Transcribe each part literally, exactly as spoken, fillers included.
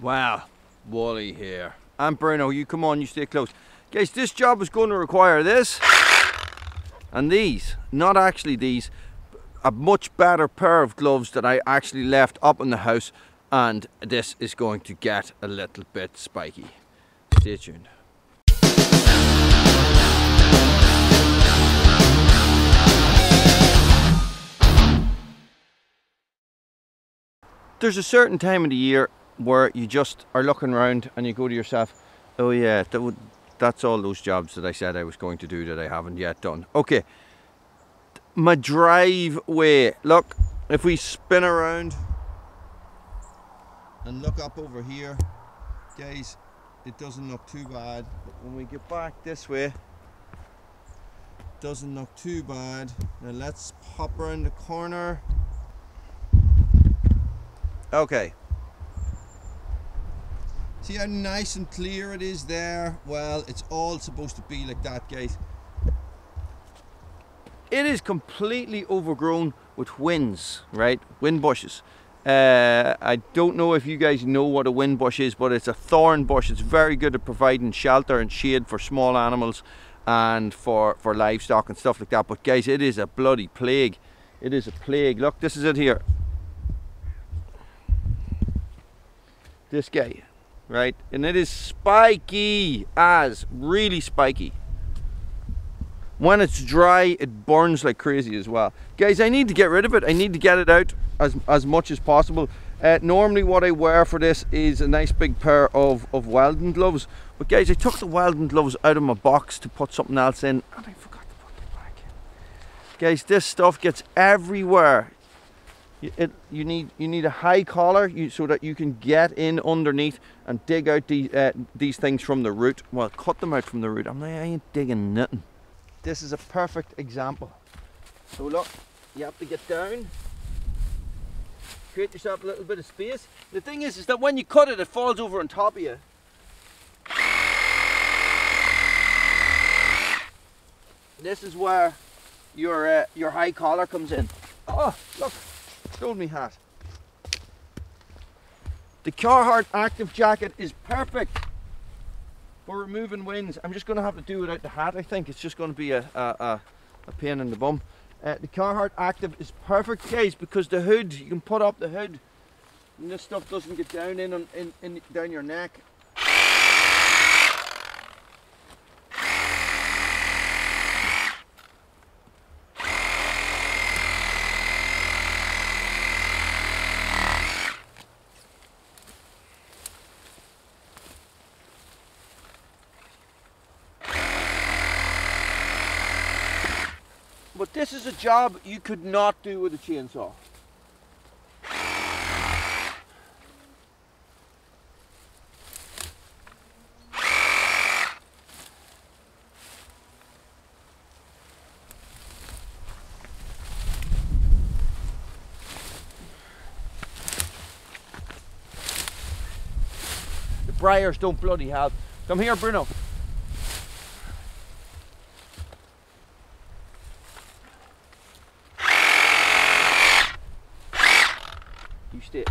Wow, Wally here. And Bruno, you come on, you stay close. Guys, this job is going to require this and these. Not actually these, a much better pair of gloves that I actually left up in the house, and this is going to get a little bit spiky. Stay tuned. There's a certain time of the year where you just are looking around and you go to yourself, oh yeah, that would, that's all those jobs that I said I was going to do that I haven't yet done. Okay, my driveway. Look, if we spin around and look up over here, guys, it doesn't look too bad. But when we get back this way, it doesn't look too bad. Now let's hop around the corner. Okay, see how nice and clear it is there? Well, it's all supposed to be like that, guys. It is completely overgrown with whins, right? Whin bushes. Uh, I don't know if you guys know what a whin bush is, but it's a thorn bush. It's very good at providing shelter and shade for small animals and for, for livestock and stuff like that. But guys, it is a bloody plague. It is a plague. Look, this is it here. This guy, right? And it is spiky as, really spiky. When it's dry, it burns like crazy as well. Guys, I need to get rid of it. I need to get it out as, as much as possible. Uh, normally what I wear for this is a nice big pair of, of welding gloves. But guys, I took the welding gloves out of my box to put something else in, and I forgot to put them back in. Guys, this stuff gets everywhere. It, you need you need a high collar you, so that you can get in underneath and dig out the, uh, these things from the root. Well, cut them out from the root. I'm like, I ain't digging nothing. This is a perfect example. So look, you have to get down, create yourself a little bit of space. The thing is, is that when you cut it, it falls over on top of you. This is where your uh, your high collar comes in. Oh, look. Sold me hat. The Carhartt Active Jacket is perfect for removing whins. I'm just going to have to do without the hat, I think. It's just going to be a, a, a pain in the bum. Uh, the Carhartt Active is perfect, guys, because the hood, you can put up the hood and this stuff doesn't get down in, on, in, in down your neck. But this is a job you could not do with a chainsaw. The briars don't bloody help. Come here, Bruno. It.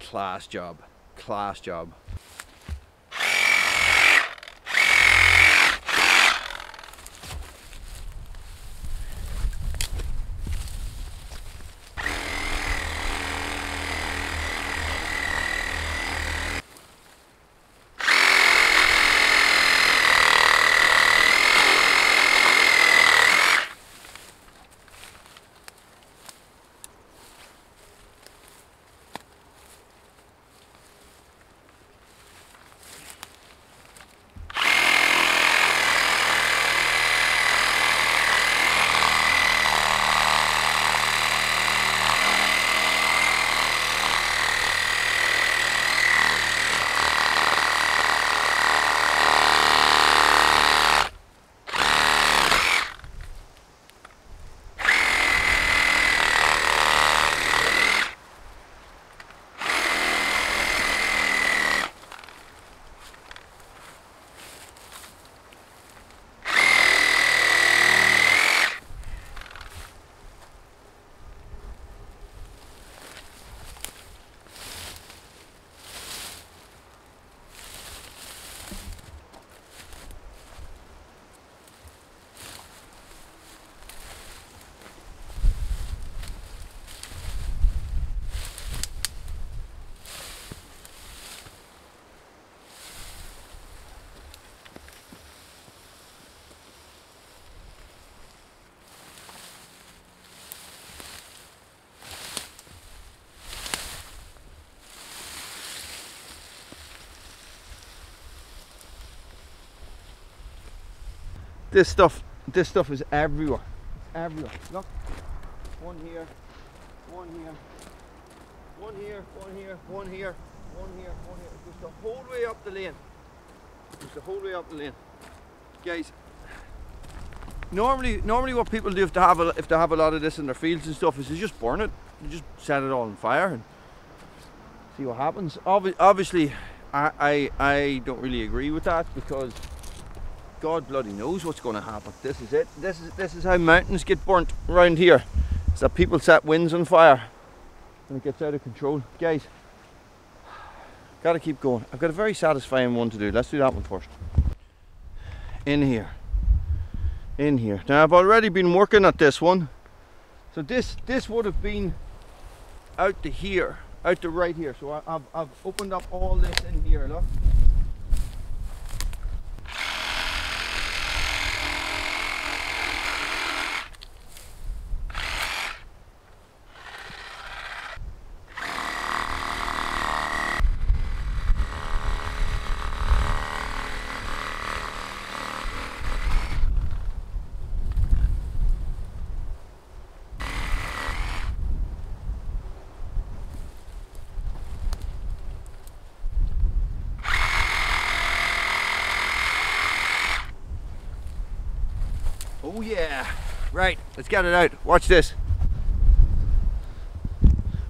Class job, class job. This stuff, this stuff is everywhere. Everywhere. Look, one here, one here, one here, one here, one here, one here, one here. It goes the whole way up the lane. It goes the whole way up the lane, guys. Normally, normally what people do if they have a, if they have a lot of this in their fields and stuff is they just burn it. You just set it all on fire and see what happens. Obvi obviously, I, I I don't really agree with that, because God bloody knows what's going to happen. This is it. This is this is how mountains get burnt around here. It's that people set winds on fire and it gets out of control, guys. Got to keep going. I've got a very satisfying one to do. Let's do that one first. In here. In here. Now I've already been working at this one, so this this would have been out to here, out to right here. So I, I've I've opened up all this in here. Look. Oh yeah, right, let's get it out. Watch this.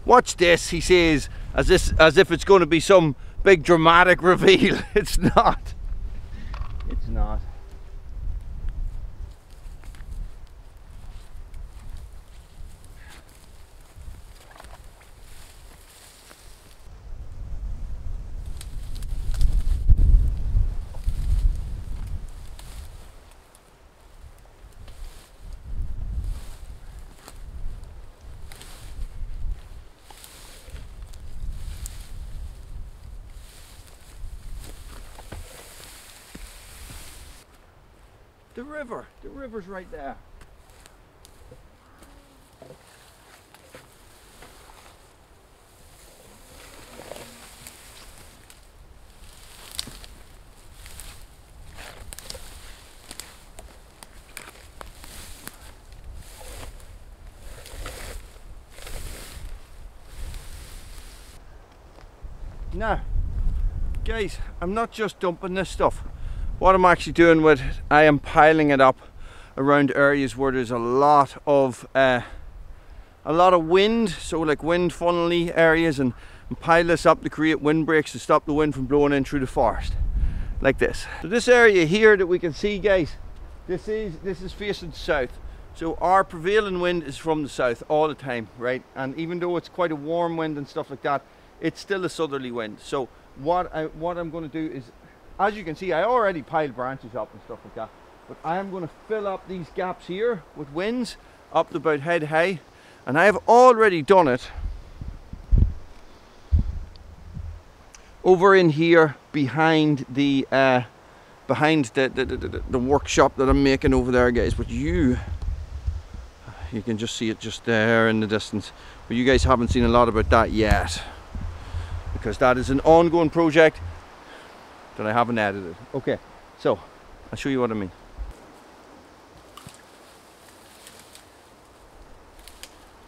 Watch this, he says, as, this, as if it's going to be some big dramatic reveal. It's not. It's not. The river, the river's right there. Now, guys, I'm not just dumping this stuff. What I'm actually doing with it, I am piling it up around areas where there's a lot of uh, a lot of wind, so like wind funnel-y areas, and, and pile this up to create windbreaks to stop the wind from blowing in through the forest, like this. So this area here that we can see, guys, this is this is facing south. So our prevailing wind is from the south all the time, right? And even though it's quite a warm wind and stuff like that, it's still a southerly wind. So what I what I'm going to do is, as you can see, I already piled branches up and stuff like that, but I am going to fill up these gaps here with Whins up to about head high, and I have already done it over in here behind the uh, behind the the, the, the the workshop that I'm making over there, guys. But you you can just see it just there in the distance, but you guys haven't seen a lot about that yet, because that is an ongoing project that I haven't edited. Okay, so I'll show you what I mean.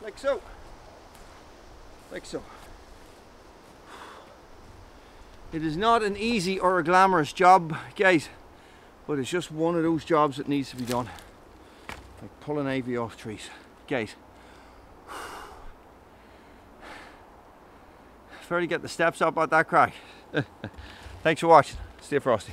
Like so. Like so. It is not an easy or a glamorous job, guys, but it's just one of those jobs that needs to be done. Like pulling ivy off trees. Guys. Fairly get the steps up at that crack. Thanks for watching. Stay frosty.